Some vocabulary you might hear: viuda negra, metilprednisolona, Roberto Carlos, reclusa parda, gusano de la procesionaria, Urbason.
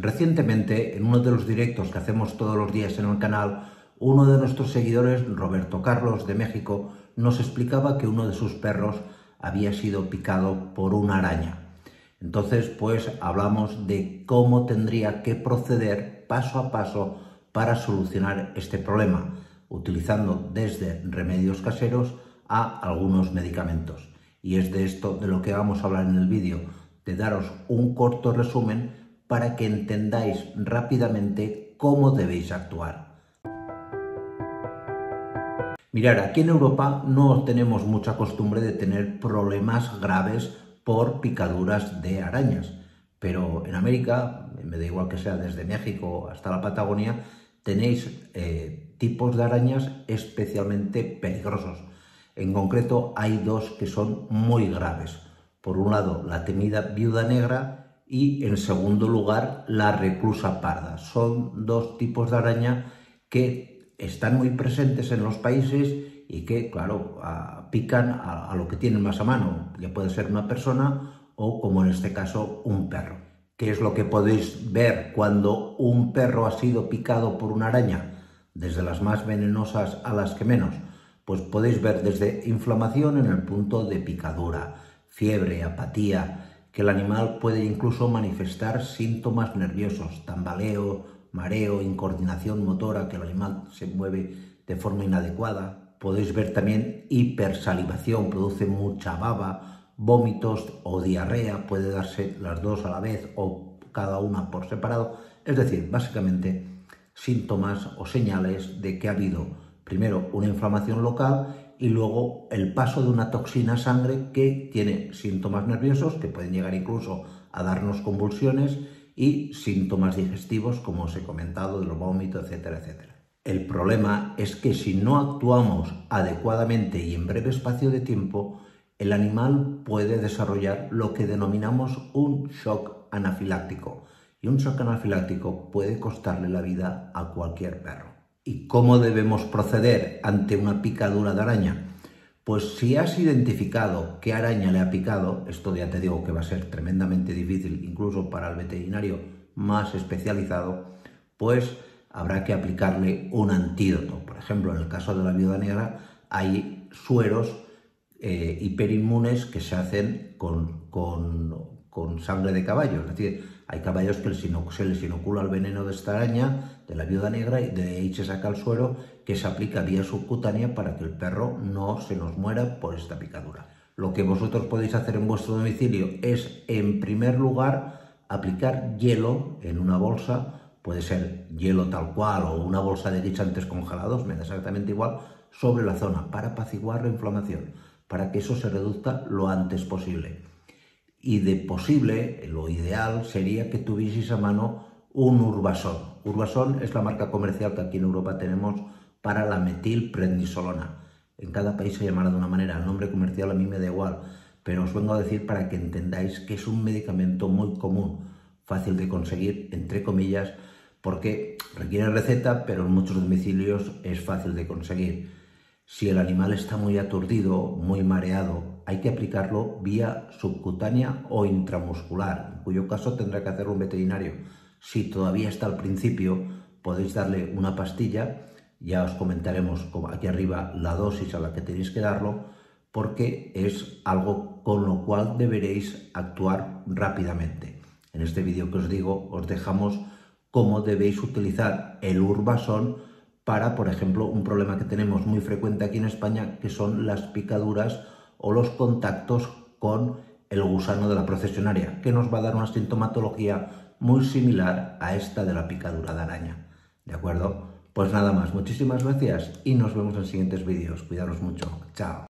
Recientemente, en uno de los directos que hacemos todos los días en el canal, uno de nuestros seguidores, Roberto Carlos, de México, nos explicaba que uno de sus perros había sido picado por una araña. Entonces, pues hablamos de cómo tendría que proceder paso a paso para solucionar este problema, utilizando desde remedios caseros a algunos medicamentos. Y es de esto de lo que vamos a hablar en el vídeo, de daros un corto resumen para que entendáis rápidamente cómo debéis actuar. Mirad, aquí en Europa no tenemos mucha costumbre de tener problemas graves por picaduras de arañas, pero en América, me da igual que sea desde México hasta la Patagonia, tenéis tipos de arañas especialmente peligrosos. En concreto hay dos que son muy graves. Por un lado, la temida viuda negra y, en segundo lugar, la reclusa parda. Son dos tipos de araña que están muy presentes en los países y que, claro, pican a lo que tienen más a mano. Ya puede ser una persona o, como en este caso, un perro. ¿Qué es lo que podéis ver cuando un perro ha sido picado por una araña? Desde las más venenosas a las que menos. Pues podéis ver desde inflamación en el punto de picadura, fiebre, apatía, que el animal puede incluso manifestar síntomas nerviosos, tambaleo, mareo, incoordinación motora, que el animal se mueve de forma inadecuada. Podéis ver también hipersalivación, produce mucha baba, vómitos o diarrea, puede darse las dos a la vez o cada una por separado. Es decir, básicamente síntomas o señales de que ha habido primero una inflamación local y luego el paso de una toxina a sangre que tiene síntomas nerviosos que pueden llegar incluso a darnos convulsiones y síntomas digestivos, como os he comentado, de los vómitos, etcétera, etcétera. El problema es que si no actuamos adecuadamente y en breve espacio de tiempo, el animal puede desarrollar lo que denominamos un shock anafiláctico. Y un shock anafiláctico puede costarle la vida a cualquier perro. ¿Y cómo debemos proceder ante una picadura de araña? Pues si has identificado qué araña le ha picado, esto ya te digo que va a ser tremendamente difícil, incluso para el veterinario más especializado, pues habrá que aplicarle un antídoto. Por ejemplo, en el caso de la viuda negra hay sueros hiperinmunes que se hacen con sangre de caballo, es decir, hay caballos que se les inocula el veneno de esta araña, de la viuda negra, y de ahí se saca el suero que se aplica vía subcutánea para que el perro no se nos muera por esta picadura. Lo que vosotros podéis hacer en vuestro domicilio es, en primer lugar, aplicar hielo en una bolsa, puede ser hielo tal cual o una bolsa de guisantes congelados, me da exactamente igual, sobre la zona para apaciguar la inflamación, para que eso se reduzca lo antes posible. Y de posible, lo ideal sería que tuvieseis a mano un Urbason. Urbason es la marca comercial que aquí en Europa tenemos para la metilprednisolona. En cada país se llamará de una manera, el nombre comercial a mí me da igual, pero os vengo a decir para que entendáis que es un medicamento muy común, fácil de conseguir, entre comillas, porque requiere receta, pero en muchos domicilios es fácil de conseguir. Si el animal está muy aturdido, muy mareado, hay que aplicarlo vía subcutánea o intramuscular, en cuyo caso tendrá que hacerlo un veterinario. Si todavía está al principio, podéis darle una pastilla, ya os comentaremos aquí arriba la dosis a la que tenéis que darlo, porque es algo con lo cual deberéis actuar rápidamente. En este vídeo que os digo, os dejamos cómo debéis utilizar el Urbason para, por ejemplo, un problema que tenemos muy frecuente aquí en España, que son las picaduras o los contactos con el gusano de la procesionaria, que nos va a dar una sintomatología muy similar a esta de la picadura de araña. ¿De acuerdo? Pues nada más, muchísimas gracias y nos vemos en siguientes vídeos. Cuidaros mucho. Chao.